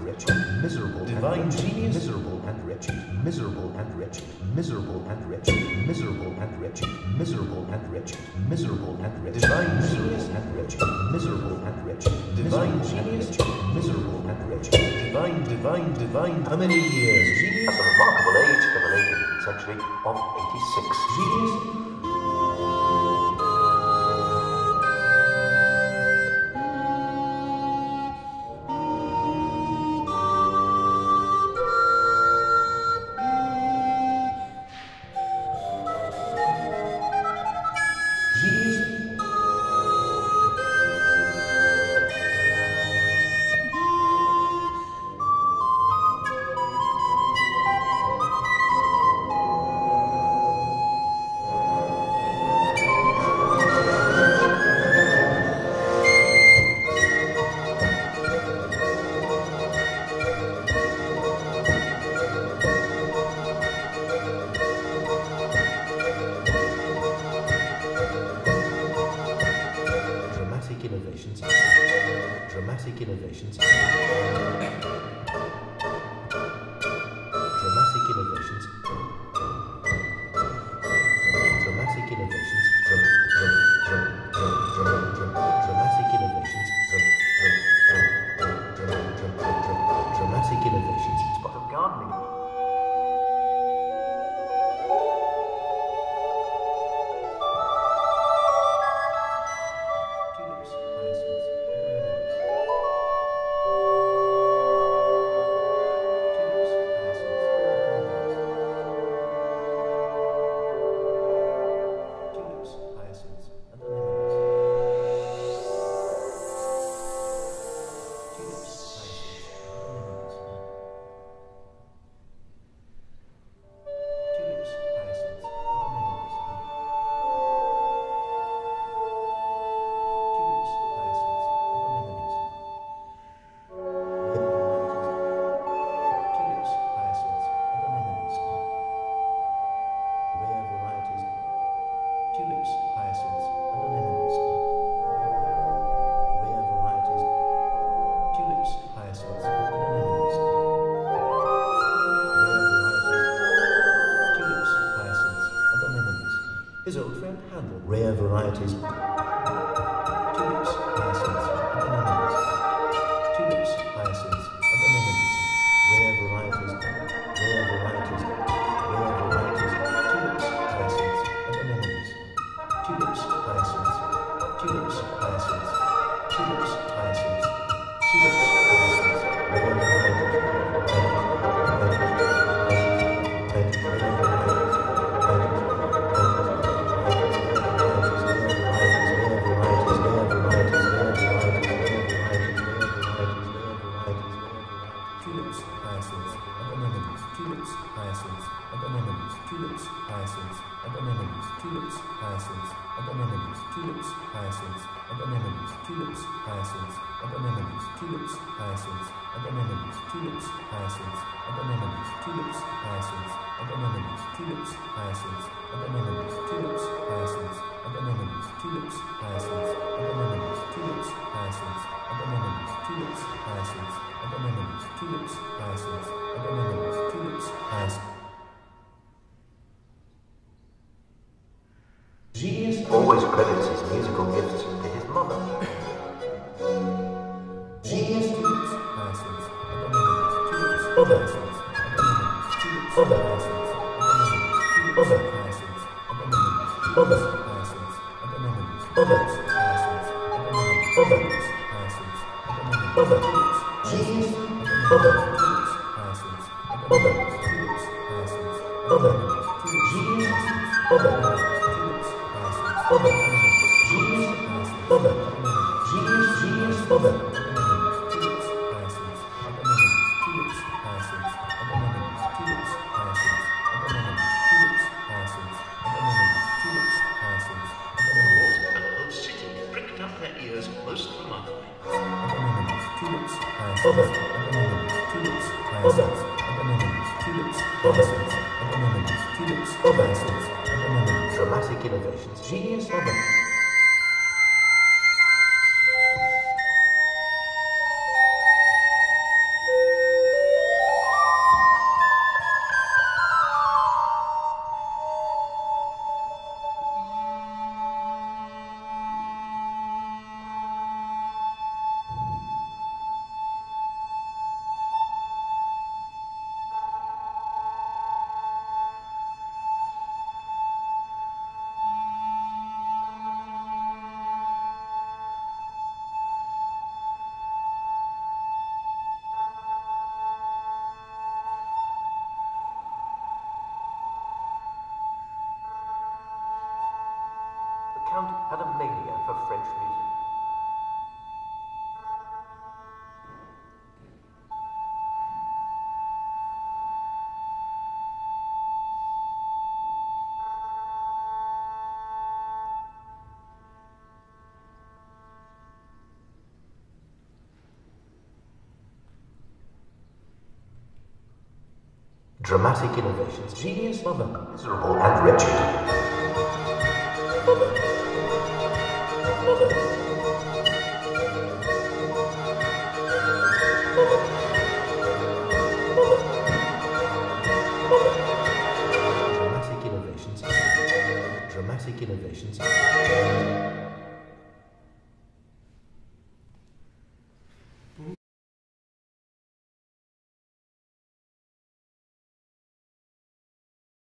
and wretched, miserable divine genius, miserable and wretched, miserable and wretched, miserable and wretched, miserable and wretched, miserable and wretched, miserable and wretched, divine genius and wretched, miserable and wretched, divine genius, miserable and wretched, divine. How many years? Genius, a remarkable age for the late century of 86. Genius. Rare varieties. Tulips, hyacinths, and anemones. Tulips, hyacinths, and anemones. Rare varieties. Rare varieties. Rare varieties. Tulips, hyacinths, and anemones. Tulips, hyacinths. Tulips, hyacinths. Tulips, hyacinths. Tulips, hyacinths. Rare varieties. Rare varieties. Tulips, hyacinths, and anemones. Tulips, hyacinths, and anemones. Tulips, hyacinths, and anemones. Tulips, hyacinths, and anemones. Tulips, hyacinths, and anemones. Tulips, hyacinths, and anemones. Tulips, hyacinths, and anemones. Tulips, hyacinths, and anemones. Tulips, hyacinths, and anemones. Tulips, hyacinths, and anemones. Tulips, hyacinths, and anemones. Tulips, hyacinths, and anemones. Tulips, hyacinths, and anemones. Tulips, hyacinths. Genius always credits his musical gifts to his mother. Genius tulips, hyacinths, and anemones. Tulips, hyacinths, and anemones. Tulips, hyacinths, and anemones. Tulips, hyacinths, and anemones. Tulips, hyacinths, and anemones. Tulips, hyacinths, and anemones. Tulips, hyacinths, and anemones. Genius, tulips, hyacinths, and anemones. Tulips, hyacinths, and anemones. Genius, dramatic innovations. Genius mother. dramatic innovations, genius, other, miserable and wretched. Dramatic innovations.